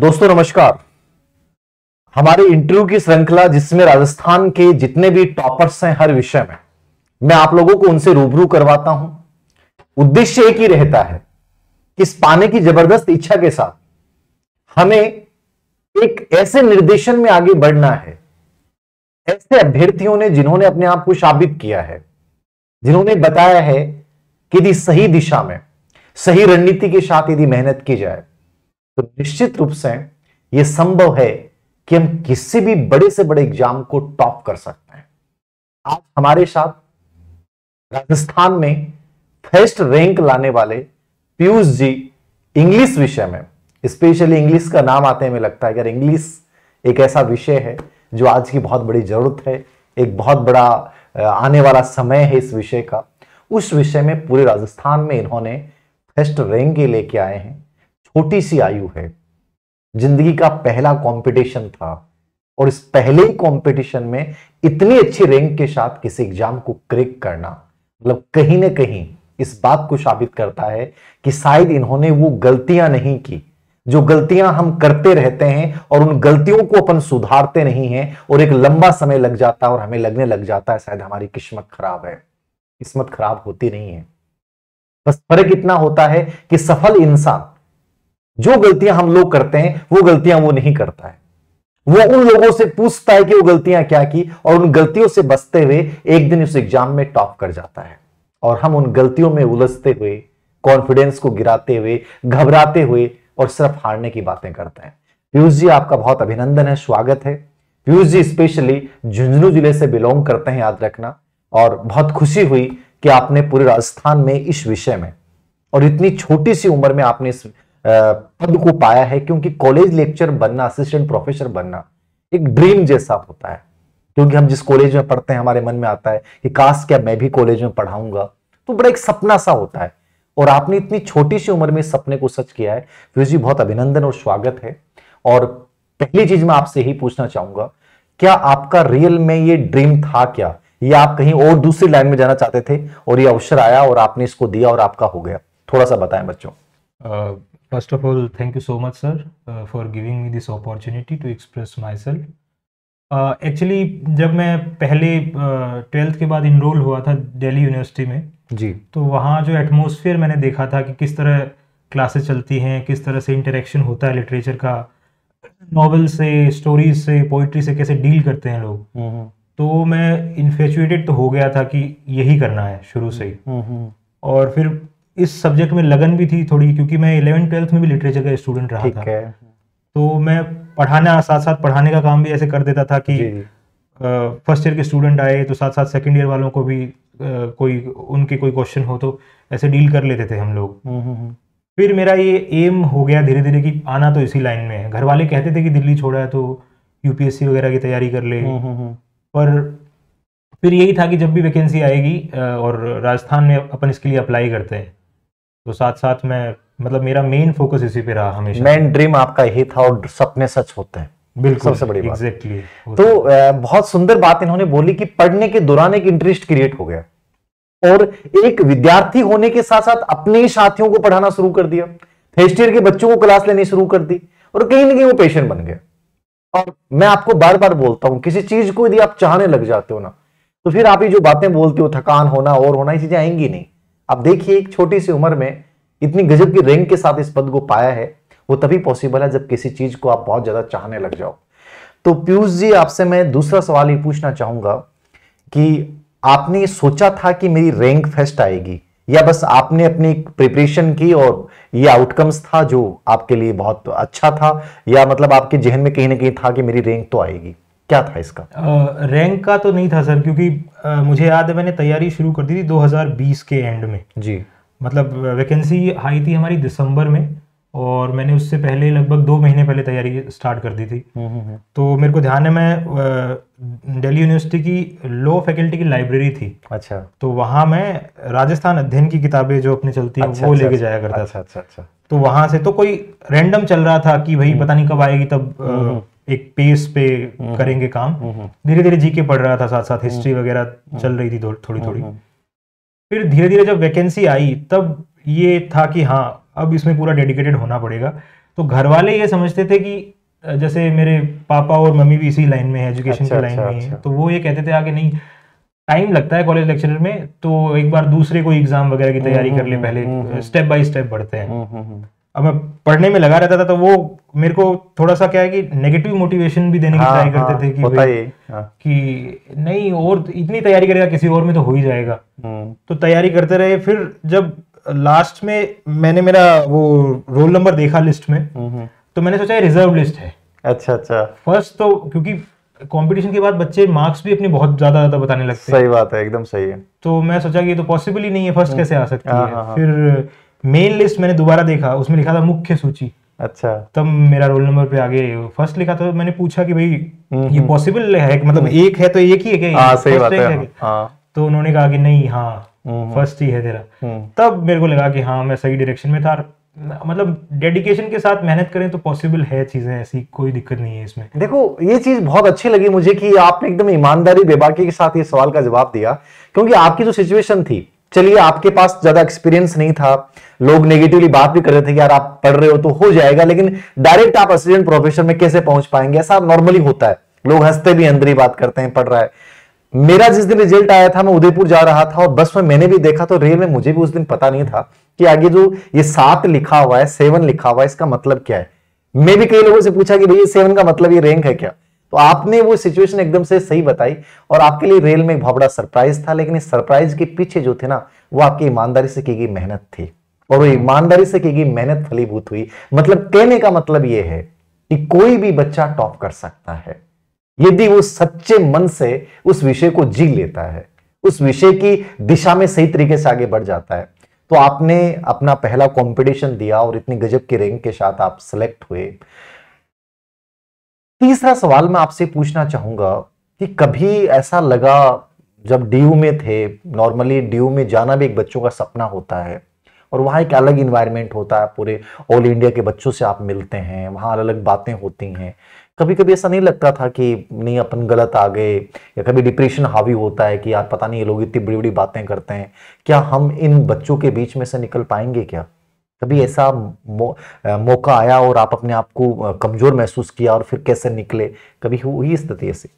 दोस्तों नमस्कार। हमारी इंटरव्यू की श्रृंखला जिसमें राजस्थान के जितने भी टॉपर्स हैं हर विषय में मैं आप लोगों को उनसे रूबरू करवाता हूं। उद्देश्य एक ही रहता है कि इस पाने की जबरदस्त इच्छा के साथ हमें एक ऐसे निर्देशन में आगे बढ़ना है, ऐसे अभ्यर्थियों ने जिन्होंने अपने आप को साबित किया है, जिन्होंने बताया है कि यदि सही दिशा में सही रणनीति के साथ यदि मेहनत की जाए तो निश्चित रूप से यह संभव है कि हम किसी भी बड़े से बड़े एग्जाम को टॉप कर सकते हैं। आज हमारे साथ राजस्थान में फर्स्ट रैंक लाने वाले पीयूष जी इंग्लिश विषय में, स्पेशली इंग्लिश का नाम आते हैं लगता है कि इंग्लिश एक ऐसा विषय है जो आज की बहुत बड़ी जरूरत है, एक बहुत बड़ा आने वाला समय है इस विषय का। उस विषय में पूरे राजस्थान में इन्होंने फर्स्ट रैंक लेके आए हैं। छोटी सी आयु है, जिंदगी का पहला कंपटीशन था और इस पहले ही कंपटीशन में इतनी अच्छी रैंक के साथ किसी एग्जाम को क्रैक करना मतलब कहीं ना कहीं इस बात को साबित करता है कि शायद इन्होंने वो गलतियां नहीं की जो गलतियां हम करते रहते हैं और उन गलतियों को अपन सुधारते नहीं हैं और एक लंबा समय लग जाता है और हमें लगने लग जाता है शायद हमारी किस्मत खराब है। किस्मत खराब होती नहीं है, बस फर्क इतना होता है कि सफल इंसान जो गलतियां हम लोग करते हैं वो गलतियां वो नहीं करता है, वो उन लोगों से पूछता है कि वो गलतियां क्या की और उन गलतियों से बचते हुए एक दिन उस एग्जाम में टॉप कर जाता है। और हम उन गलतियों में उलझते हुए, कॉन्फिडेंस को गिराते हुए, घबराते हुए और सिर्फ हारने की बातें करते हैं। पीयूष जी आपका बहुत अभिनंदन है, स्वागत है। पीयूष जी स्पेशली झुंझुनू जिले से बिलोंग करते हैं, याद रखना। और बहुत खुशी हुई कि आपने पूरे राजस्थान में इस विषय में और इतनी छोटी सी उम्र में आपने इस पद को पाया है, क्योंकि कॉलेज लेक्चर बनना, असिस्टेंट प्रोफेसर बनना एक ड्रीम जैसा होता है। क्योंकि हम जिस कॉलेज में पढ़ते हैं हमारे मन में आता है कि काश क्या मैं भी कॉलेज में पढ़ाऊंगा, तो बड़ा एक सपना सा होता है और आपने इतनी छोटी सी उम्र में इस सपने को सच किया है। पीयूष जी बहुत अभिनंदन और स्वागत है। और पहली चीज मैं आपसे ही पूछना चाहूंगा, क्या आपका रियल में ये ड्रीम था क्या, या आप कहीं और दूसरी लाइन में जाना चाहते थे और ये अवसर आया और आपने इसको दिया और आपका हो गया? थोड़ा सा बताएं बच्चों। First of all, thank you so much, sir, for giving me this opportunity to express myself. Actually, जब मैं पहले 12th के बाद इनरोल हुआ था दिल्ली यूनिवर्सिटी में जी, तो वहाँ जो एटमोसफियर मैंने देखा था कि किस तरह क्लासेस चलती हैं, किस तरह से इंटरेक्शन होता है लिटरेचर का, नॉवल से, स्टोरीज से, पोइट्री से कैसे डील करते हैं लोग, तो मैं इन्फेचुएटेड तो हो गया था कि यही करना है शुरू से ही। और फिर इस सब्जेक्ट में लगन भी थी थोड़ी, क्योंकि मैं 11th-12th में भी लिटरेचर का स्टूडेंट रहा था। तो मैं पढ़ाना, साथ साथ पढ़ाने का काम भी ऐसे कर देता था कि फर्स्ट ईयर के स्टूडेंट आए तो साथ साथ सेकंड ईयर वालों को भी उनके कोई क्वेश्चन हो तो ऐसे डील कर लेते थे हम लोग। फिर मेरा ये एम हो गया धीरे धीरे कि आना तो इसी लाइन में है। घर वाले कहते थे कि दिल्ली छोड़ा है तो यूपीएससी वगैरह की तैयारी कर ले, पर फिर यही था कि जब भी वैकेंसी आएगी और राजस्थान में अपन इसके लिए अप्लाई करते हैं। तो साथ साथ मैं, मतलब मेरा मेन फोकस इसी पे रहा हमेशा। मेन ड्रीम आपका यही था और सपने सच होते हैं, बिल्कुल, सबसे बड़ी बात। एग्जैक्टली। तो बहुत सुंदर बात इन्होंने बोली कि पढ़ने के दौरान एक इंटरेस्ट क्रिएट हो गया और एक विद्यार्थी होने के साथ साथ अपने ही साथियों को पढ़ाना शुरू कर दिया, फर्स्ट ईयर के बच्चों को क्लास लेनी शुरू कर दी और कहीं ना कहीं वो पेशेंट बन गया। और मैं आपको बार बार बोलता हूँ, किसी चीज को यदि आप चाहने लग जाते हो ना, तो फिर आप ये जो बातें बोलते हो, थकान होना और होना, ये चीजें आएंगी नहीं। आप देखिए एक छोटी सी उम्र में इतनी गजब की रैंक के साथ इस पद को पाया है, वो तभी पॉसिबल है जब किसी चीज को आप बहुत ज्यादा चाहने लग जाओ। तो पीयूष जी आपसे मैं दूसरा सवाल ये पूछना चाहूंगा कि आपने ये सोचा था कि मेरी रैंक फर्स्ट आएगी, या बस आपने अपनी प्रिपरेशन की और ये आउटकम्स था जो आपके लिए बहुत अच्छा था, या मतलब आपके जहन में कहीं ना कहीं था कि मेरी रैंक तो आएगी? क्या था इसका? रैंक का तो नहीं था सर, क्योंकि मुझे याद है मैंने तैयारी शुरू कर दी थी 2020 के एंड में जी। मतलब वैकेंसी आई थी हमारी दिसंबर में और मैंने उससे पहले लगभग 2 महीने पहले तैयारी स्टार्ट कर दी थी। तो मेरे को ध्यान है मैं दिल्ली यूनिवर्सिटी की लॉ फैकल्टी की लाइब्रेरी थी। अच्छा। तो वहाँ मैं राजस्थान अध्ययन की किताबें जो अपने चलती हैं वो लेके जाया करता था। अच्छा अच्छा। तो वहाँ से तो कोई रैंडम चल रहा था कि भाई पता नहीं कब आएगी, तब एक पेस पे करेंगे काम। धीरे धीरे जीके पढ़ रहा था, साथ साथ हिस्ट्री वगैरह चल रही थी थोड़ी थोड़ी। फिर धीरे धीरे जब वैकेंसी आई तब ये था कि हाँ अब इसमें पूरा डेडिकेटेड होना पड़ेगा। तो घर वाले ये समझते थे कि जैसे मेरे पापा और मम्मी भी इसी लाइन में है, एजुकेशन की लाइन में है, तो वो ये कहते थे आगे नहीं टाइम लगता है कॉलेज लेक्चरर में, तो एक बार दूसरे कोई एग्जाम वगैरह की तैयारी कर ले, पहले स्टेप बाय स्टेप बढ़ते हैं। अब मैं पढ़ने में लगा रहता था तो वो मेरे को थोड़ा सा क्या है कि नेगेटिव मोटिवेशन भी देने की ट्राई करते थे कि नहीं और इतनी तैयारी करेगा किसी और में तो हो ही जाएगा। तो तैयारी करते रहे, फिर जब लास्ट में मैंने मेरा वो रोल नंबर देखा लिस्ट में तो मैंने सोचा रिजर्व लिस्ट है। अच्छा अच्छा। फर्स्ट तो क्योंकि कंपटीशन के बाद बच्चे मार्क्स भी अपने बहुत ज्यादा बताने लगते हैं। सही बात है, एकदम सही है। तो मैं सोचा कि ये तो पॉसिबल ही नहीं है, फर्स्ट कैसे आ सकती है। फिर मेन लिस्ट मैंने दोबारा देखा, उसमें लिखा था मुख्य सूची। अच्छा। तब मेरा रोल नंबर पे आगे फर्स्ट लिखा था। मैंने पूछा कि भाई ये पॉसिबल है, मतलब एक है तो एक ही है क्या? सही बात है। तो उन्होंने कहा कि नहीं हाँ फर्स्ट ही है तेरा। तब मेरे को लगा कि हाँ मैं सही डायरेक्शन में था, मतलब डेडिकेशन के साथ मेहनत करें तो पॉसिबल है चीजें, ऐसी कोई दिक्कत नहीं है इसमें। देखो ये चीज बहुत अच्छी लगी मुझे कि आपने एकदम ईमानदारी बेबाकी के साथ ये सवाल का जवाब दिया, क्योंकि आपकी जो सिचुएशन थी, चलिए आपके पास ज्यादा एक्सपीरियंस नहीं था, लोग नेगेटिवली बात भी कर रहे थे कि यार आप पढ़ रहे हो तो हो जाएगा, लेकिन डायरेक्ट आप असिस्टेंट प्रोफेसर में कैसे पहुंच पाएंगे, ऐसा नॉर्मली होता है, लोग हंसते भी अंदर ही बात करते हैं पढ़ रहा है। मेरा जिस दिन रिजल्ट आया था मैं उदयपुर जा रहा था और बस में मैंने भी देखा, तो रेल में मुझे भी उस दिन पता नहीं था कि आगे जो ये 7 लिखा हुआ है, 7 लिखा हुआ है, इसका मतलब क्या है। मैं भी कई लोगों से पूछा कि भैया 7 का मतलब ये रैंक है क्या? तो आपने वो सिचुएशन एकदम से सही बताई और आपके लिए रेल में एक बहुत बड़ा सरप्राइज था, लेकिन इस सरप्राइज के पीछे जो थे ना वो आपकी ईमानदारी से की गई मेहनत थी, और वो ईमानदारी से की गई मेहनत फलीभूत हुई। मतलब कहने का मतलब ये है कि कोई भी बच्चा टॉप कर सकता है यदि वो सच्चे मन से उस विषय को जी लेता है, उस विषय की दिशा में सही तरीके से आगे बढ़ जाता है। तो आपने अपना पहला कंपटीशन दिया और इतनी गजब की रैंक के साथ आप सिलेक्ट हुए। तीसरा सवाल मैं आपसे पूछना चाहूंगा कि कभी ऐसा लगा, जब डीयू में थे, नॉर्मली डीयू में जाना भी एक बच्चों का सपना होता है और वहाँ एक अलग इन्वायरमेंट होता है, पूरे ऑल इंडिया के बच्चों से आप मिलते हैं, वहाँ अलग अलग बातें होती हैं, कभी कभी ऐसा नहीं लगता था कि नहीं अपन गलत आ गए, या कभी डिप्रेशन हावी होता है कि यार पता नहीं ये लोग इतनी बड़ी बड़ी बातें करते हैं, क्या हम इन बच्चों के बीच में से निकल पाएंगे क्या? कभी ऐसा मौका आया और आप अपने आप को कमजोर महसूस किया और फिर कैसे निकले? कभी हुई स्थिति ऐसी?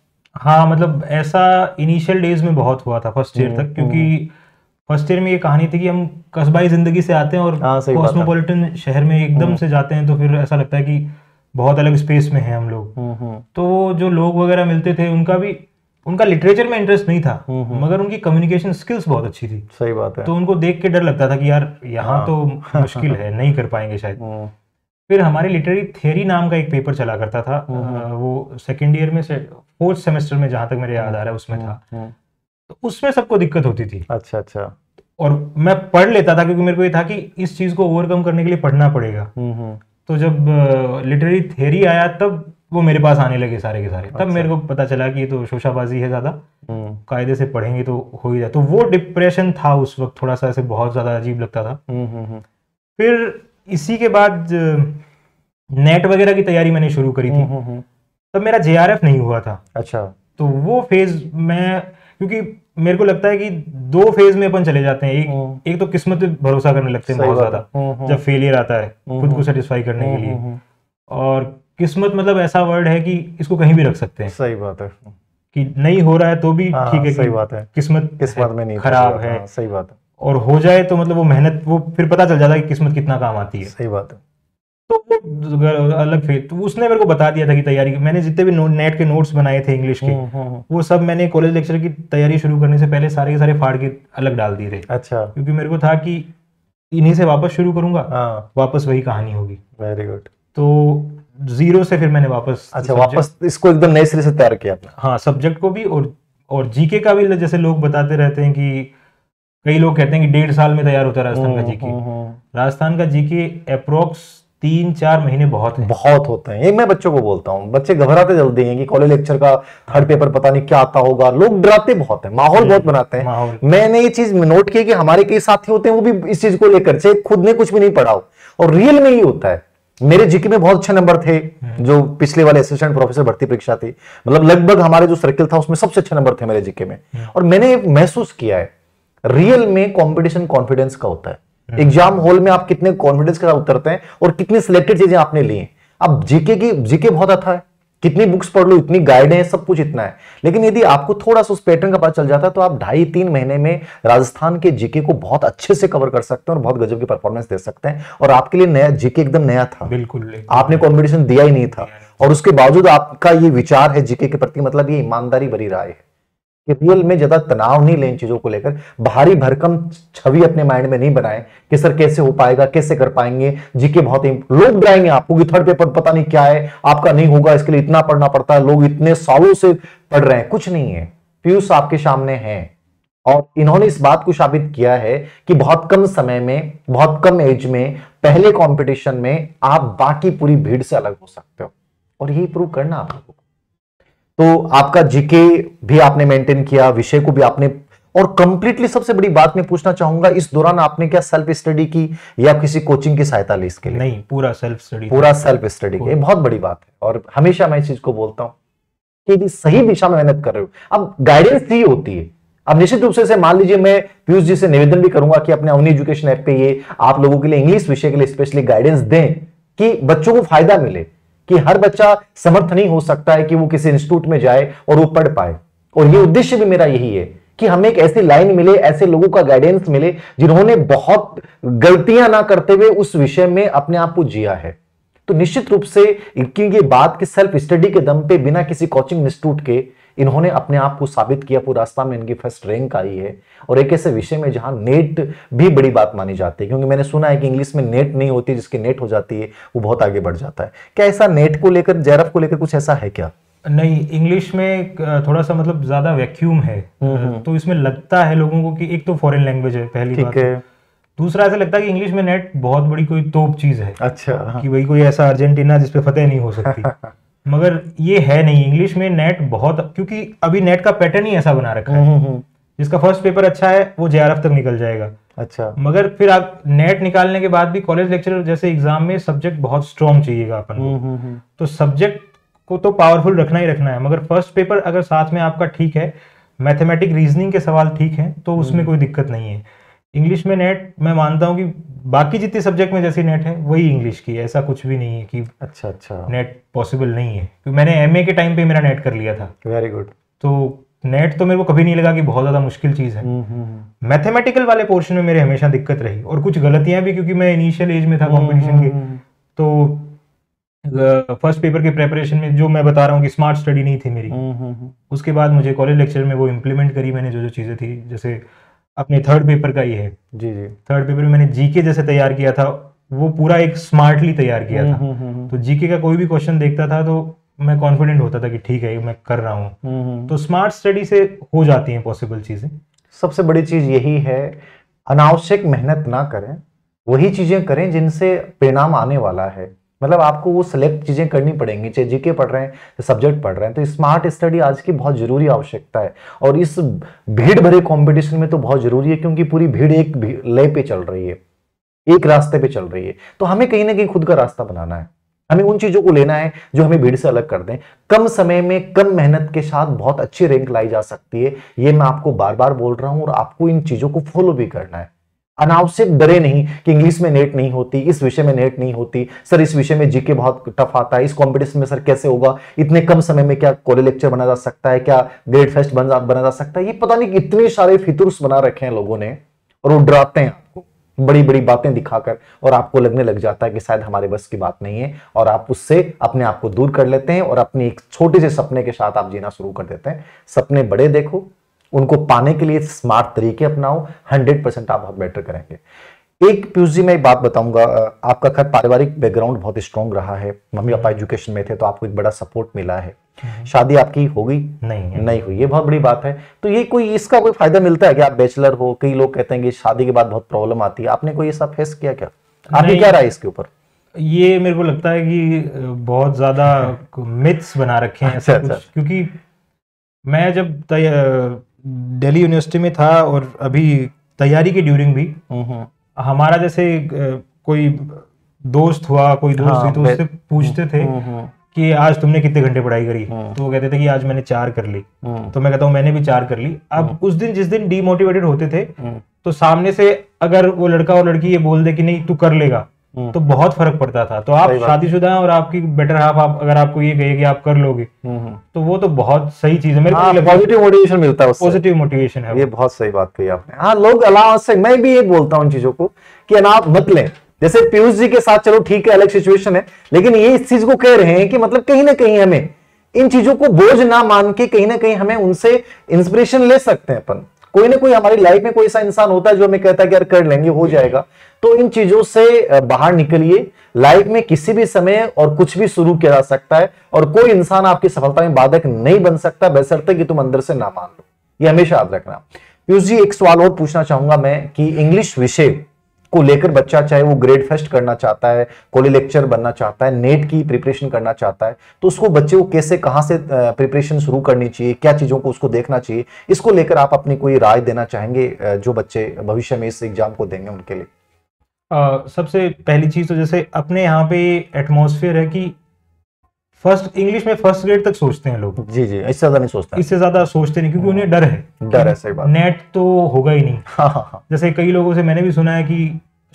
हाँ, मतलब ऐसा इनिशियल डेज में बहुत हुआ था फर्स्ट ईयर तक, क्योंकि फर्स्ट ईयर में ये कहानी थी कि हम कस्बाई जिंदगी से आते हैं और कॉस्मोपॉलिटन शहर में एकदम से जाते हैं, तो फिर ऐसा लगता है कि बहुत अलग स्पेस में हैं हम लोग। तो जो लोग वगैरह मिलते थे उनका भी, उनका लिटरेचर में इंटरेस्ट नहीं था मगर उनकी कम्युनिकेशन स्किल्स बहुत अच्छी थी। सही बात है। तो उनको देख के डर लगता था कि यार यहाँ तो मुश्किल है, नहीं कर पाएंगे शायद। फिर हमारे लिटरेरी थियरी नाम का एक पेपर चला करता था, वो सेकेंड ईयर में से 4th सेमेस्टर में, जहाँ तक मेरे याद आ रहा है उसमें था, तो उसमें सबको दिक्कत होती थी। अच्छा अच्छा। और मैं पढ़ लेता था क्योंकि मेरे को ये था कि इस चीज को ओवरकम करने के लिए पढ़ना पड़ेगा। तो जब लिटरेरी थ्योरी आया तब वो मेरे पास आने लगे सारे के सारे। तब मेरे को पता चला कि ये तो शोशाबाजी है ज्यादा, कायदे से पढ़ेंगे तो हो ही जाए। तो वो डिप्रेशन था उस वक्त, थोड़ा सा ऐसे बहुत ज्यादा अजीब लगता था। फिर इसी के बाद नेट वगैरह की तैयारी मैंने शुरू करी थी, तब मेरा JRF नहीं हुआ था। अच्छा। तो वो फेज में, क्योंकि मेरे को लगता है कि दो फेज में अपन चले जाते हैं, एक तो किस्मत पे भरोसा करने लगते हैं बहुत ज्यादा जब फेलियर आता है, खुद को सेटिस्फाई करने के लिए। और किस्मत मतलब ऐसा वर्ड है कि इसको कहीं भी रख सकते हैं। सही बात है कि नहीं हो रहा है तो भी ठीक है। सही बात है, किस्मत में नहीं खराब है। सही बात है। और हो जाए तो मतलब वो मेहनत, वो फिर पता चल जाता है कि किस्मत कितना काम आती है। सही बात है। तो वो अलग फेज, तो उसने मेरे को बता दिया था कि तैयारी, मैंने जितने भी नेट के नोट्स बनाए थे इंग्लिश के, वो सब मैंने कॉलेज लेक्चर की तैयारी शुरू करने से पहले सारे के सारे फाड़ के अलग डाल दिए थे। अच्छा। क्योंकि मेरे को था कि इन्हीं से वापस शुरू करूंगा, वापस वही कहानी होगी। Very good. तो 0 से फिर मैंने वापस, अच्छा वापस इसको एकदम नए सिरे से तैयार किया। हाँ, सब्जेक्ट को भी और जीके का भी, जैसे लोग बताते रहते हैं कि कई लोग कहते हैं कि 1.5 साल में तैयार होता है राजस्थान का जीके। राजस्थान का जीके अप्रोक्स 3-4 महीने बहुत होते हैं। ये मैं बच्चों को बोलता हूँ, बच्चे घबराते जल्दी हैं कि कॉलेज लेक्चर का 3rd पेपर पता नहीं क्या आता होगा। लोग डराते बहुत हैं, माहौल बहुत बनाते हैं। मैंने ये चीज नोट की कि हमारे कई साथी होते हैं वो भी इस चीज को लेकर, चाहे खुद ने कुछ भी नहीं पढ़ा हो, और रियल में ही होता है। मेरे जीके में बहुत अच्छे नंबर थे, जो पिछले वाले असिस्टेंट प्रोफेसर भर्ती परीक्षा थी, मतलब लगभग हमारे जो सर्किल था उसमें सबसे अच्छे नंबर थे मेरे जीके में। और मैंने महसूस किया है रियल में कॉम्पिटिशन कॉन्फिडेंस का होता है। एग्जाम हॉल में आप कितने कॉन्फिडेंस के साथ उतरते हैं और कितनी सिलेक्टेड चीजें आपने ली हैं। आप जीके बहुत अच्छा है, कितनी बुक्स पढ़ लो, इतनी गाइड है, सब कुछ इतना है, लेकिन यदि आपको थोड़ा सा उस पैटर्न का पता चल जाता है तो आप 2.5-3 महीने में राजस्थान के जीके को बहुत अच्छे से कवर कर सकते हैं और बहुत गजब की परफॉर्मेंस दे सकते हैं। और आपके लिए नया जीके एकदम नया था, बिल्कुल आपने कॉम्पिटिशन दिया ही नहीं था, और उसके बावजूद आपका ये विचार है जीके के प्रति, मतलब ये ईमानदारी भरी राय है कि रियल में ज्यादा तनाव नहीं लें इन चीजों को लेकर, बाहरी भरकम छवि अपने माइंड में नहीं बनाए कि सर कैसे हो पाएगा, कैसे कर पाएंगे, जीके बहुत लोग डराएंगे आपको कि थर्ड पेपर पता नहीं क्या है, आपका नहीं होगा, इसके लिए इतना पढ़ना पड़ता है, लोग इतने सालों से पढ़ रहे हैं। कुछ नहीं है, पीयूष आपके सामने है और इन्होंने इस बात को साबित किया है कि बहुत कम समय में, बहुत कम एज में, पहले कॉम्पिटिशन में आप बाकी पूरी भीड़ से अलग हो सकते हो, और यही प्रूव करना आपको। तो आपका जीके भी आपने मेंटेन किया, विषय को भी आपने, और कंप्लीटली सबसे बड़ी बात मैं पूछना चाहूंगा, इस दौरान आपने क्या सेल्फ स्टडी की या किसी कोचिंग की सहायता ली इसके लिए? नहीं, पूरा सेल्फ स्टडी, पूरा सेल्फ स्टडी की। बहुत बड़ी बात है और हमेशा मैं इस चीज को बोलता हूं कि यदि सही दिशा में मेहनत कर रहे हो, अब गाइडेंस दी होती है। अब निश्चित रूप से मान लीजिए मैं पीयूष जी से निवेदन भी करूंगा कि अपने अवनी एजुकेशन ऐप पे ये आप लोगों के लिए इंग्लिश विषय के लिए स्पेशली गाइडेंस दें कि बच्चों को फायदा मिले, कि हर बच्चा समर्थ नहीं हो सकता है कि वो किसी इंस्टीट्यूट में जाए और वो पढ़ पाए। और ये उद्देश्य भी मेरा यही है कि हमें एक ऐसी लाइन मिले, ऐसे लोगों का गाइडेंस मिले जिन्होंने बहुत गलतियां ना करते हुए उस विषय में अपने आप को जिया है। तो निश्चित रूप से ये बात कि सेल्फ स्टडी के दम पे बिना किसी कोचिंग इंस्टीट्यूट के इन्होंने अपने आप को साबित किया, पूरा रास्ता में इनकी फर्स्ट रैंक आई है, और एक ऐसे विषय में जहां नेट भी बड़ी बात मानी जाती है, क्योंकि मैंने सुना है कि इंग्लिश में नेट नहीं होती, जिसकी नेट हो जाती है वो बहुत आगे बढ़ जाता है। क्या ऐसा नेट को लेकर, जेआरएफ को लेकर कुछ ऐसा है क्या? नहीं, इंग्लिश में थोड़ा सा मतलब ज्यादा वैक्यूम है, तो इसमें लगता है लोगों को कि एक तो फॉरेन लैंग्वेज है पहली बात है, दूसरा ऐसा लगता है कि इंग्लिश में नेट बहुत बड़ी कोई तोप चीज है, अच्छा कि भाई कोई ऐसा अर्जेंटीना जिसपे फतेह नहीं हो सकती, मगर ये है नहीं। इंग्लिश में नेट बहुत, क्योंकि अभी नेट का पैटर्न ही ऐसा बना रखा है, जिसका फर्स्ट पेपर अच्छा है वो जेआरएफ तक निकल जाएगा, अच्छा, मगर फिर आप नेट निकालने के बाद भी कॉलेज लेक्चरर जैसे एग्जाम में सब्जेक्ट बहुत स्ट्रॉन्ग चाहिएगा अपन, तो सब्जेक्ट को तो पावरफुल रखना ही रखना है, मगर फर्स्ट पेपर अगर साथ में आपका ठीक है, मैथमेटिक रीजनिंग के सवाल ठीक है, तो उसमें कोई दिक्कत नहीं है। इंग्लिश में नेट मैं मानता हूँ कि बाकी जितने सब्जेक्ट में जैसी नेट है वही इंग्लिश की है, ऐसा कुछ भी नहीं है कि अच्छा अच्छा नेट पॉसिबल नहीं है, क्योंकि मैंने एमए के टाइम पे मेरा नेट कर लिया था। Very good. तो नेट तो मेरे को कभी नहीं लगा कि बहुत ज्यादा मुश्किल चीज है। मैथमेटिकल वाले पोर्शन में मेरे हमेशा दिक्कत रही, और कुछ गलतियां भी, क्योंकि मैं इनिशियल एज में था कॉम्पिटिशन के, तो फर्स्ट पेपर के प्रेपरेशन में जो मैं बता रहा हूँ कि स्मार्ट स्टडी नहीं थी मेरी। उसके बाद मुझे कॉलेज लेक्चर में वो इम्प्लीमेंट करी मैंने, जो जो चीजें थी, जैसे अपने थर्ड पेपर का ही है, जी जी, थर्ड पेपर मैंने जीके जैसे तैयार किया था, वो पूरा एक स्मार्टली तैयार किया था, तो जीके का कोई भी क्वेश्चन देखता था तो मैं कॉन्फिडेंट होता था कि ठीक है मैं कर रहा हूँ। तो स्मार्ट स्टडी से हो जाती हैं पॉसिबल चीजें। सबसे बड़ी चीज यही है, अनावश्यक मेहनत ना करें, वही चीजें करें जिनसे परिणाम आने वाला है, मतलब आपको वो सिलेक्ट चीजें करनी पड़ेंगी, चाहे जीके पढ़ रहे हैं, सब्जेक्ट पढ़ रहे हैं। तो स्मार्ट स्टडी आज की बहुत जरूरी आवश्यकता है, और इस भीड़ भरे कंपटीशन में तो बहुत जरूरी है, क्योंकि पूरी भीड़ एक लय पे चल रही है, एक रास्ते पे चल रही है, तो हमें कहीं ना कहीं खुद का रास्ता बनाना है, हमें उन चीजों को लेना है जो हमें भीड़ से अलग कर दें। कम समय में कम मेहनत के साथ बहुत अच्छी रैंक लाई जा सकती है, ये मैं आपको बार बार बोल रहा हूँ, और आपको इन चीजों को फॉलो भी करना है। अनावश्यक डरे नहीं कि इंग्लिश में नेट नहीं होती, इस विषय में नेट नहीं होती, सर इस विषय में जीके बहुत टफ आता है, इस कंपटीशन में सर कैसे होगा, इतने कम समय में क्या कॉलेज लेक्चर बना जा सकता है, क्या ग्रेड फेस्ट बना जा सकता है, ये पता नहीं कितने सारे फितूर्स बना रखे हैं लोगों ने, और वो डराते हैं आपको बड़ी बड़ी बातें दिखाकर, और आपको लगने लग जाता है कि शायद हमारे बस की बात नहीं है, और आप उससे अपने आप को दूर कर लेते हैं और अपने एक छोटे से सपने के साथ आप जीना शुरू कर देते हैं। सपने बड़े देखो, उनको पाने के लिए स्मार्ट तरीके अपनाओ, 100% आप बहुत बेटर करेंगे। एक पीयूष जी मैं बात बताऊंगा, आपका खैर पारिवारिक बैकग्राउंड बहुत स्ट्रांग रहा है, मम्मी पापा एजुकेशन में थे तो आपको एक बड़ा सपोर्ट मिला है। शादी आपकी हो गई? नहीं हुई, ये बहुत बड़ी बात है। तो ये कोई इसका कोई फायदा मिलता है कि आप बैचलर हो? कई लोग कहते हैं कि शादी के बाद बहुत प्रॉब्लम आती है, आपने कोई ऐसा फेस किया क्या? आपकी क्या राय इसके ऊपर? ये मेरे को लगता है कि बहुत ज्यादा मिथ्स बना रखे हैं, क्योंकि मैं जब दिल्ली यूनिवर्सिटी में था और अभी तैयारी के ड्यूरिंग भी हमारा जैसे कोई दोस्त हुआ, कोई दोस्त हुई, तो उससे पूछते थे कि आज तुमने कितने घंटे पढ़ाई करी, तो वो कहते थे कि आज मैंने 4 कर ली, तो मैं कहता हूँ मैंने भी 4 कर ली। अब उस दिन जिस दिन डीमोटिवेटेड होते थे तो सामने से अगर वो लड़का और लड़की ये बोल दे कि नहीं तू कर लेगा तो बहुत फर्क पड़ता था। तो आप शादीशुदा हैं और आपकी बेटर हाफ आप अगर आपको ये कहे कि आप कर लोगे तो वो तो बहुत सही चीज है। मेरे को पॉजिटिव मोटिवेशन मिलता है, पॉजिटिव मोटिवेशन है। ये बहुत सही बात कही आपने। हाँ, लोग अलाउंस से, मैं भी ये बोलता हूँ उन चीजों को कि अनाप मत लें। जैसे पीयूष जी के साथ चलो ठीक है अलग सिचुएशन है, लेकिन ये इस चीज को कह रहे हैं कि मतलब कहीं ना कहीं हमें इन चीजों को बोझ ना मान के कहीं ना कहीं हमें उनसे इंस्पिरेशन ले सकते हैं। अपन कोई ना कोई हमारी लाइफ में कोई ऐसा इंसान होता है जो हमें कहता है कि यार कर लेंगे, हो जाएगा। तो इन चीजों से बाहर निकलिए। लाइफ में किसी भी समय और कुछ भी शुरू किया जा सकता है और कोई इंसान आपकी सफलता में बाधक नहीं बन सकता, बशर्ते कि तुम अंदर से ना मान लो। ये हमेशा याद रखना। पीयूष जी, एक सवाल और पूछना चाहूंगा मैं कि इंग्लिश विषय को लेकर बच्चा चाहे वो ग्रेड फर्स्ट करना चाहता है, कॉलेज लेक्चर बनना चाहता है, नेट की प्रिपरेशन करना चाहता है, तो उसको बच्चे को कैसे कहां से प्रिपरेशन शुरू करनी चाहिए, क्या चीजों को उसको देखना चाहिए, इसको लेकर आप अपनी कोई राय देना चाहेंगे जो बच्चे भविष्य में इस एग्जाम को देंगे उनके लिए? सबसे पहली चीज तो जैसे अपने यहाँ पे एटमोस्फेयर है कि फर्स्ट इंग्लिश में फर्स्ट ग्रेड तक सोचते हैं लोग। जी जी, इससे ज्यादा नहीं सोचते, इससे ज्यादा सोचते नहीं क्योंकि उन्हें डर है। डर है, सही बात। नेट तो होगा ही नहीं। हाँ। जैसे कई लोगों से मैंने भी सुना है कि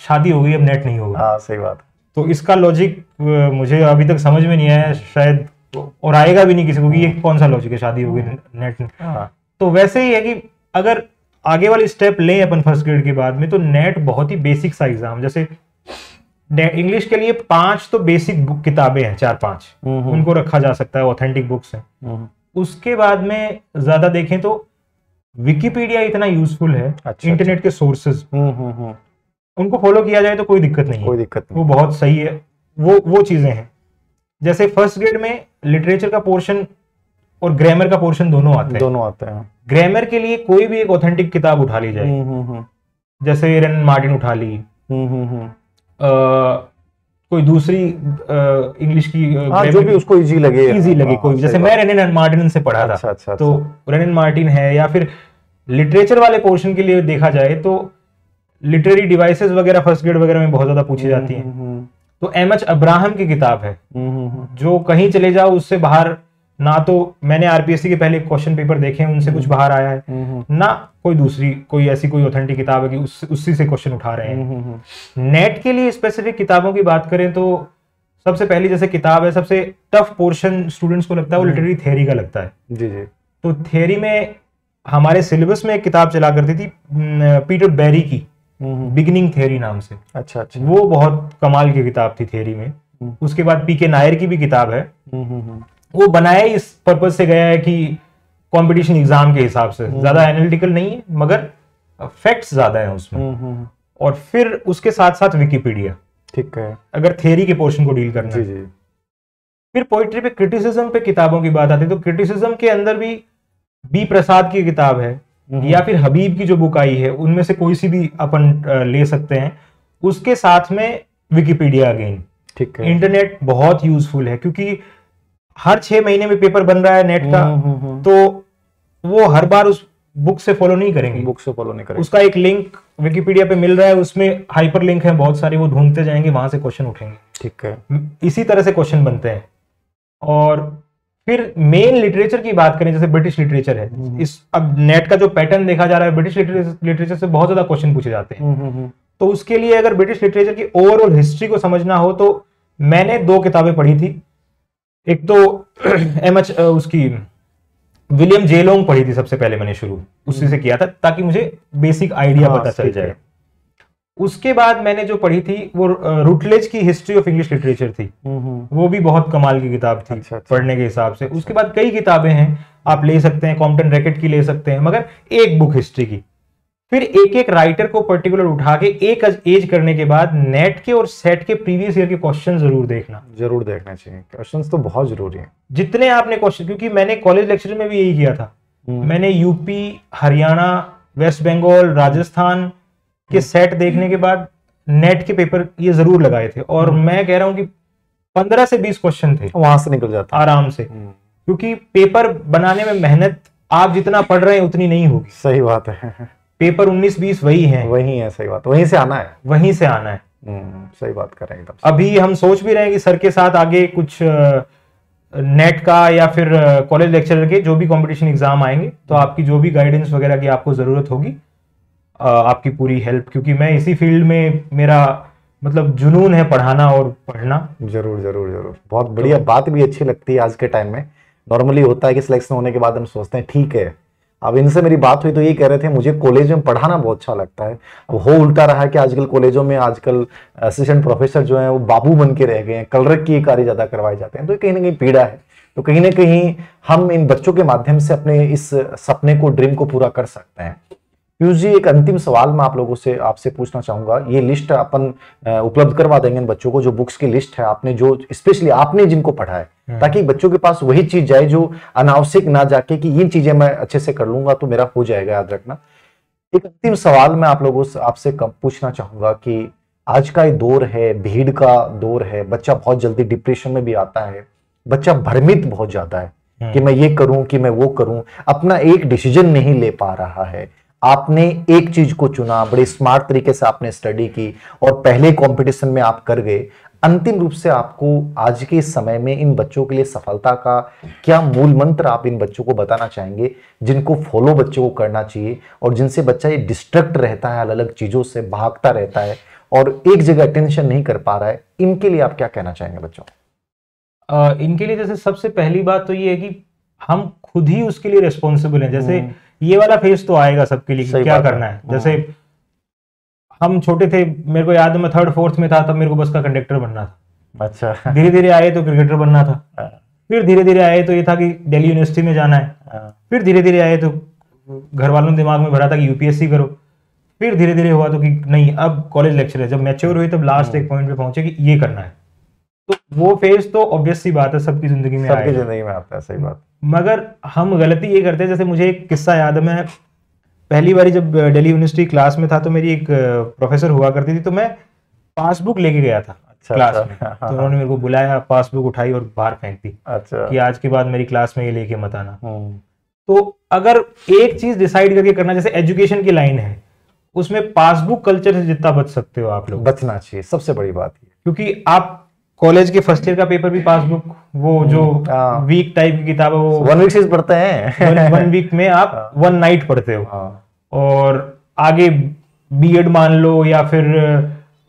शादी हो गई अब नेट नहीं होगा। हाँ, सही बात। तो इसका लॉजिक मुझे अभी तक समझ में नहीं आया शायद, और आएगा भी नहीं किसी को कि ये कौन सा लॉजिक है, शादी हो गई नेट। तो वैसे ही है कि अगर आगे वाले स्टेप लें अपन फर्स्ट ग्रेड के बाद में तो नेट बहुत ही बेसिक सा एग्जाम, जैसे इंग्लिश के लिए 5 तो बेसिक बुक किताबें हैं, 4-5 उनको रखा जा सकता है, ऑथेंटिक बुक्स हैं। उसके बाद में ज्यादा देखें तो विकिपीडिया इतना यूजफुल है, इंटरनेट के सोर्सेज उनको फॉलो किया जाए तो कोई दिक्कत नहीं है, कोई दिक्कत नहीं, वो बहुत सही है। वो चीजें हैं। जैसे फर्स्ट ग्रेड में लिटरेचर का पोर्शन और ग्रामर का पोर्शन दोनों आते हैं। ग्रामर के लिए कोई भी एक ऑथेंटिक किताब उठा ली जाए, जैसे रन मार्टिन उठा ली, कोई दूसरी इंग्लिश की जो भी उसको इजी लगे कोई, जैसे मैं रेनन एंड मार्टिन से पढ़ा था। अच्छा, तो रेनन एंड मार्टिन है। या फिर लिटरेचर वाले पोर्शन के लिए देखा जाए तो लिटरेरी डिवाइसेस वगैरह फर्स्ट ग्रेड वगैरह में बहुत ज्यादा पूछी जाती हैं। तो MH अब्राहम की किताब है जो कहीं चले जाओ उससे बाहर ना, तो मैंने आरपीएससी के पहले क्वेश्चन पेपर देखे हैं उनसे कुछ बाहर आया है ना, कोई दूसरी कोई ऐसी कोई ऑथेंटिक किताब है कि उसी से क्वेश्चन उठा रहे हैं। नेट के लिए स्पेसिफिक किताबों की बात करें तो सबसे पहली जैसे किताब है, सबसे टफ पोर्शन स्टूडेंट्स को लगता है वो लिटरेरी थ्योरी का लगता है। जी जी। तो थ्योरी में हमारे सिलेबस में एक किताब चला करती थी पीटर बैरी की, बिगिनिंग थ्योरी नाम से। अच्छा, वो बहुत कमाल की किताब थी थ्योरी में। उसके बाद पी के नायर की भी किताब है, वो बनाया इस पर्पज से गया है कि कंपटीशन एग्जाम के हिसाब से, ज्यादा एनालिटिकल नहीं है मगर फैक्ट्स ज्यादा है उसमें। और फिर उसके साथ साथ विकिपीडिया, ठीक है, अगर थ्योरी के पोर्शन को डील करना। जी जी। फिर पोइट्री पे क्रिटिसिज्म पे किताबों की बात आती है तो क्रिटिसिज्म के अंदर भी बी प्रसाद की किताब है या फिर हबीब की जो बुक आई है, उनमें से कोई सी भी अपन ले सकते हैं। उसके साथ में विकिपीडिया अगेन, ठीक है। इंटरनेट बहुत यूजफुल है क्योंकि हर 6 महीने में पेपर बन रहा है नेट का, तो वो हर बार उस बुक से फॉलो नहीं करेंगे, उसका एक लिंक विकिपीडिया पे मिल रहा है, उसमें हाइपर लिंक है बहुत सारे, वो ढूंढते जाएंगे, वहां से क्वेश्चन उठेंगे, ठीक है। इसी तरह से क्वेश्चन बनते हैं। और फिर मेन लिटरेचर की बात करें जैसे ब्रिटिश लिटरेचर है, इस अब नेट का जो पैटर्न देखा जा रहा है ब्रिटिश लिटरेचर से बहुत ज्यादा क्वेश्चन पूछे जाते हैं। तो उसके लिए अगर ब्रिटिश लिटरेचर की ओवरऑल हिस्ट्री को समझना हो तो मैंने 2 किताबें पढ़ी थी। एक तो उसकी विलियम जे लॉन्ग पढ़ी थी सबसे पहले, मैंने शुरू उसी से किया था ताकि मुझे बेसिक आइडिया पता चल जाए। उसके बाद मैंने जो पढ़ी थी वो रूटलेज की हिस्ट्री ऑफ इंग्लिश लिटरेचर थी, वो भी बहुत कमाल की किताब थी। अच्छा, पढ़ने के हिसाब से। उसके बाद कई किताबें हैं आप ले सकते हैं, कॉम्टन रैकेट की ले सकते हैं, मगर एक बुक हिस्ट्री की। फिर एक एक राइटर को पर्टिकुलर उठा के एक एज करने के बाद नेट के और सेट के प्रीवियस ईयर के क्वेश्चन जरूर देखना चाहिए। क्वेश्चंस तो बहुत जरूरी हैं। जितने आपने क्वेश्चन, क्योंकि मैंने कॉलेज लेक्चर में भी यही किया था, मैंने यूपी, हरियाणा, वेस्ट बंगाल, राजस्थान के सेट देखने के बाद नेट के पेपर ये जरूर लगाए थे। और मैं कह रहा हूँ कि 15 से 20 क्वेश्चन थे, वहां से निकल जाता आराम से, क्योंकि पेपर बनाने में मेहनत आप जितना पढ़ रहे हैं उतनी नहीं होगी। सही बात है, पेपर 19-20 वही है। सही बात, वहीं से आना है। सही बात कर रहे हैं। अभी हम सोच भी रहे हैं कि सर के साथ आगे कुछ नेट का या फिर कॉलेज लेक्चरर के जो भी कंपटीशन एग्जाम आएंगे तो आपकी जो भी गाइडेंस वगैरह की आपको ज़रूरत होगी, आपकी पूरी हेल्प, क्योंकि मैं इसी फील्ड में मेरा मतलब जुनून है पढ़ाना और पढ़ना। जरूर जरूर जरूर, बहुत बढ़िया बात भी अच्छी लगती है। आज के टाइम में नॉर्मली होता है कि सिलेक्शन होने के बाद हम सोचते हैं ठीक है। अब इनसे मेरी बात हुई तो ये कह रहे थे मुझे कॉलेज में पढ़ाना बहुत अच्छा लगता है। अब हो उल्टा रहा है कि आजकल कॉलेजों में आजकल असिस्टेंट प्रोफेसर जो हैं वो बाबू बन के रह गए हैं, कलरक की कार्य ज़्यादा करवाए जाते हैं, तो कहीं ना कहीं पीड़ा है। तो कहीं ना कहीं हम इन बच्चों के माध्यम से अपने इस सपने को, ड्रीम को पूरा कर सकते हैं। पीयूष जी, एक अंतिम सवाल मैं आप लोगों से आपसे पूछना चाहूँगा। ये लिस्ट अपन उपलब्ध करवा देंगे इन बच्चों को, जो बुक्स की लिस्ट है आपने, जो स्पेशली आपने जिनको पढ़ा है, ताकि बच्चों के पास वही चीज जाए जो अनावश्यक ना जाके कि ये चीजें मैं अच्छे से कर लूंगा तो मेरा हो जाएगा, याद रखना। एक अंतिम सवाल मैं आप लोगों से आपसे पूछना चाहूंगा कि आज का ये दौर है, भीड़ का दौर है, बच्चा बहुत जल्दी डिप्रेशन में भी आता है, बच्चा भ्रमित बहुत ज्यादा है कि मैं ये करूँ कि मैं वो करूँ, अपना एक डिसीजन नहीं ले पा रहा है। आपने एक चीज को चुना, बड़े स्मार्ट तरीके से आपने स्टडी की और पहले कंपटीशन में आप कर गए। अंतिम रूप से आपको आज के समय में इन बच्चों के लिए सफलता का क्या मूल मंत्र आप इन बच्चों को बताना चाहेंगे, जिनको फॉलो बच्चों को करना चाहिए और जिनसे बच्चा ये डिस्ट्रैक्ट रहता है, अलग अलग चीजों से भागता रहता है और एक जगह अटेंशन नहीं कर पा रहा है, इनके लिए आप क्या कहना चाहेंगे बच्चों? इनके लिए जैसे सबसे पहली बात तो ये है कि हम खुद ही उसके लिए रिस्पॉन्सिबल हैं। जैसे ये वाला फेज तो आएगा सबके लिए कि क्या करना है। जैसे हम छोटे थे, मेरे को याद है मैं 3rd 4th में था, तब मेरे को बस का कंडक्टर बनना था। अच्छा। धीरे धीरे आए तो क्रिकेटर बनना था, फिर धीरे धीरे आए तो ये था कि दिल्ली यूनिवर्सिटी में जाना है, फिर धीरे धीरे आए तो घर वालों ने दिमाग में भरा था कि यूपीएससी करो, फिर धीरे धीरे हुआ तो कि नहीं अब कॉलेज लेक्चर है। जब मैच्योर हुए तब लास्ट एक पॉइंट पे पहुंचे कि ये करना है। तो वो फेज तो ऑब्वियसली बात है सबकी जिंदगी में आता है। सही बात। मगर हम गलती ये करते हैं, जैसे मुझे एक किस्सा याद है, मैं पहली बारी जब दिल्ली यूनिवर्सिटी क्लास में था तो मेरी एक प्रोफेसर हुआ करती थी, तो मैं पासबुक लेके गया था। अच्छा, क्लास में। तो उन्होंने मेरे को बुलाया, पासबुक उठाई और बाहर फेंक दी। अच्छा। कि आज के बाद मेरी क्लास में ये लेके मत आना। तो अगर एक चीज डिसाइड करके करना, जैसे एजुकेशन की लाइन है उसमें पासबुक कल्चर से जितना बच सकते हो आप लोग बचना चाहिए, सबसे बड़ी बात है। क्योंकि आप कॉलेज के फर्स्ट ईयर का पेपर भी पासबुक, वो जो वीक टाइप की किताब है, वो 1 वीक से पढ़ते हैं, 1 वीक में आप 1 नाइट पढ़ते हो। और आगे बीएड मान लो या फिर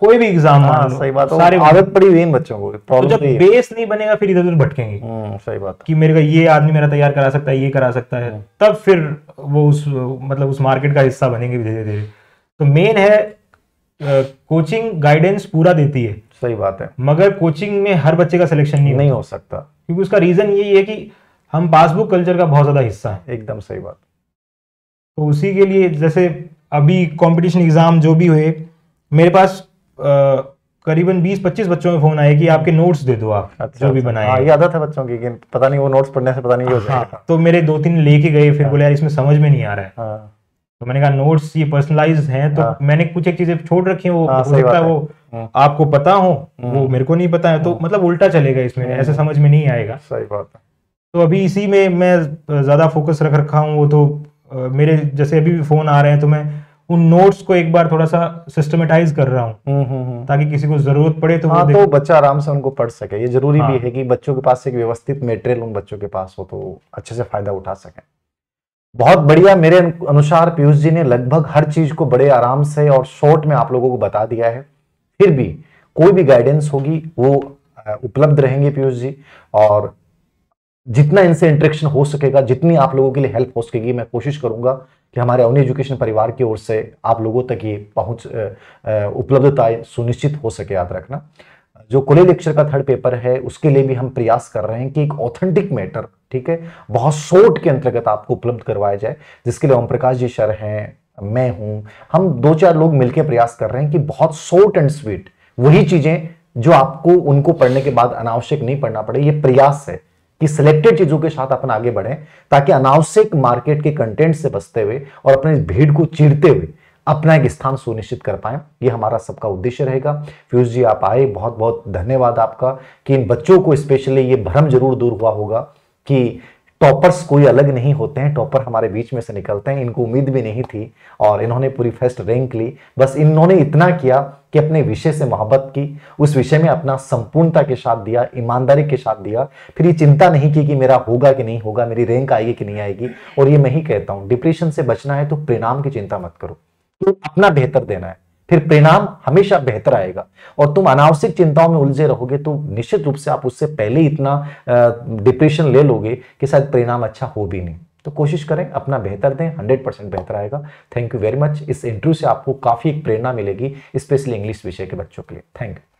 कोई भी एग्जाम मान लो। सही बात है, सारे आदत पड़ी हुई इन बच्चों को। तो जब बेस नहीं बनेगा फिर इधर उधर भटकेंगे। सही बात। कि मेरे का ये आदमी मेरा तैयार करा सकता है, ये करा सकता है, तब फिर वो उस मतलब उस मार्केट का हिस्सा बनेंगे धीरे धीरे। तो मेन है कोचिंग गाइडेंस पूरा देती है। सही बात है। मगर कोचिंग में हर बच्चे का सिलेक्शन नहीं हो सकता, क्योंकि उसका रीजन यही है कि हम पासबुक कल्चर का बहुत ज्यादा हिस्सा है। एकदम सही बात। तो उसी के लिए जैसे अभी कंपटीशन एग्जाम जो भी हुए, मेरे पास करीबन 20-25 बच्चों में फोन आए कि आपके नोट्स दे दो आप। अच्छा, जो भी बनाए। याद था बच्चों की, पता नहीं वो नोट्स पढ़ने से पता नहीं हो जाएगा। तो मेरे 2-3 लेके गए, फिर बोले यार इसमें समझ में नहीं आ रहा है, तो मैंने कहा नोट्स ये पर्सनलाइज्ड हैं, तो मैंने कुछ एक चीजें छोड़ रखी हैं, वो लगता है वो आपको पता हो, वो मेरे को नहीं पता है, तो मतलब उल्टा चलेगा इसमें, ऐसे समझ में नहीं आएगा। सही बात है। तो अभी इसी में मैं ज्यादा फोकस रख रखा हूँ। वो तो मेरे जैसे अभी भी फोन आ रहे हैं, तो मैं उन नोट्स को एक बार थोड़ा सा सिस्टमेटाइज कर रहा हूँ, ताकि किसी को जरूरत पड़े तो वो बच्चा आराम से उनको पढ़ सके। ये जरूरी भी है कि बच्चों के पास एक व्यवस्थित मटेरियल उन बच्चों के पास हो, तो अच्छे से फायदा उठा सके। बहुत बढ़िया। मेरे अनुसार पीयूष जी ने लगभग हर चीज को बड़े आराम से और शॉर्ट में आप लोगों को बता दिया है। फिर भी कोई भी गाइडेंस होगी वो उपलब्ध रहेंगे पीयूष जी, और जितना इनसे इंटरेक्शन हो सकेगा, जितनी आप लोगों के लिए हेल्प हो सकेगी, मैं कोशिश करूंगा कि हमारे अवनी एजुकेशन परिवार की ओर से आप लोगों तक ये पहुंच उपलब्धता सुनिश्चित हो सके। याद रखना जो कॉलेज लेक्चर का 3rd पेपर है उसके लिए भी हम प्रयास कर रहे हैं कि एक ऑथेंटिक मैटर, ठीक है, बहुत शॉर्ट के अंतर्गत आपको उपलब्ध करवाया जाए, जिसके लिए ओम प्रकाश जी सर हैं, मैं हूं, हम 2-4 लोग मिलकर प्रयास कर रहे हैं कि बहुत शॉर्ट एंड स्वीट वही चीजें जो आपको उनको पढ़ने के बाद अनावश्यक नहीं पढ़ना पड़े। ये प्रयास है कि सिलेक्टेड चीजों के साथ अपन आगे बढ़े, ताकि अनावश्यक मार्केट के कंटेंट से बचते हुए और अपने भीड़ को चीरते हुए अपना एक स्थान सुनिश्चित कर पाएं। ये हमारा सबका उद्देश्य रहेगा। पीयूष जी, आप आए, बहुत बहुत धन्यवाद आपका, कि इन बच्चों को स्पेशली ये भ्रम जरूर दूर हुआ होगा कि टॉपर्स कोई अलग नहीं होते हैं, टॉपर हमारे बीच में से निकलते हैं। इनको उम्मीद भी नहीं थी और इन्होंने पूरी फर्स्ट रैंक ली। बस इन्होंने इतना किया कि अपने विषय से मोहब्बत की, उस विषय में अपना संपूर्णता के साथ दिया, ईमानदारी के साथ दिया। फिर ये चिंता नहीं की कि मेरा होगा कि नहीं होगा, मेरी रैंक आएगी कि नहीं आएगी। और ये मैं ही कहता हूँ, डिप्रेशन से बचना है तो परिणाम की चिंता मत करो, तो अपना बेहतर देना है, फिर परिणाम हमेशा बेहतर आएगा। और तुम अनावश्यक चिंताओं में उलझे रहोगे तो निश्चित रूप से आप उससे पहले इतना डिप्रेशन ले लोगे कि शायद परिणाम अच्छा हो भी नहीं। तो कोशिश करें, अपना बेहतर दें, 100% बेहतर आएगा। Thank you very much. इस इंटरव्यू से आपको काफ़ी एक प्रेरणा मिलेगी, स्पेशली इंग्लिश विषय के बच्चों के लिए। Thank you.